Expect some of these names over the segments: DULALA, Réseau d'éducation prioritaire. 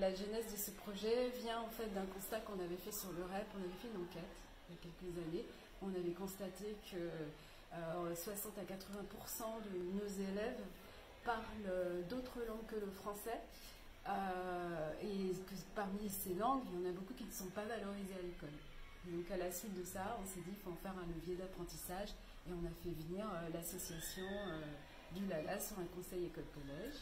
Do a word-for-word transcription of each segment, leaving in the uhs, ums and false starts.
La genèse de ce projet vient en fait d'un constat qu'on avait fait sur le R E P. On avait fait une enquête il y a quelques années. On avait constaté que euh, soixante à quatre-vingts pour cent de nos élèves parlent d'autres langues que le français. Euh, et que parmi ces langues, il y en a beaucoup qui ne sont pas valorisées à l'école. Donc à la suite de ça, on s'est dit qu'il faut en faire un levier d'apprentissage et on a fait venir euh, l'association euh, DULALA sur un conseil école-collège.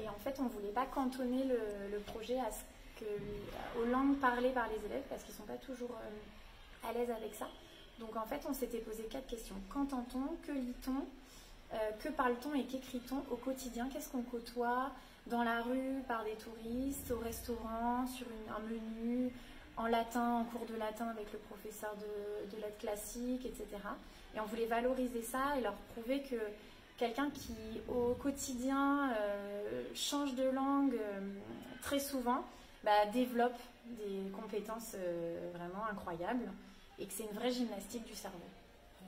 Et en fait, on ne voulait pas cantonner le, le projet à ce que, aux langues parlées par les élèves parce qu'ils ne sont pas toujours euh, à l'aise avec ça. Donc en fait, on s'était posé quatre questions. Qu'entend-on? Que lit-on? Euh, que parle-t-on et qu'écrit-on au quotidien? Qu'est-ce qu'on côtoie dans la rue, par des touristes, au restaurant, sur une, un menu, en latin, en cours de latin avec le professeur de, de lettres classiques, et cetera. Et on voulait valoriser ça et leur prouver que quelqu'un qui, au quotidien, euh, change de langue euh, très souvent, bah, développe des compétences euh, vraiment incroyables et que c'est une vraie gymnastique du cerveau.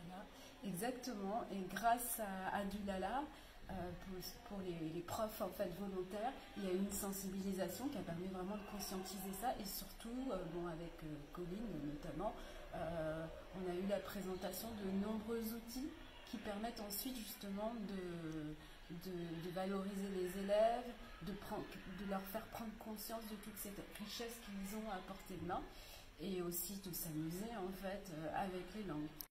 Voilà. Exactement, et grâce à, à DULALA, euh, pour, pour les, les profs en fait, volontaires, il y a une sensibilisation qui a permis vraiment de conscientiser ça et surtout, euh, bon, avec euh, Colline notamment, euh, on a eu la présentation de nombreux outils qui permettent ensuite justement de, de, de valoriser les élèves, de, prendre, de leur faire prendre conscience de toute cette richesse qu'ils ont à portée de main et aussi de s'amuser en fait euh, avec les langues.